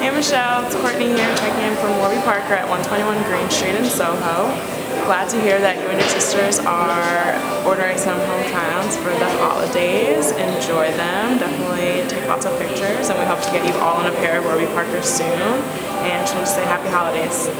Hey Michelle, it's Courtney here checking in from Warby Parker at 121 Green Street in Soho. Glad to hear that you and your sisters are ordering some home try-ons for the holidays. Enjoy them. Definitely take lots of pictures, and we hope to get you all in a pair of Warby Parker soon. And just say happy holidays.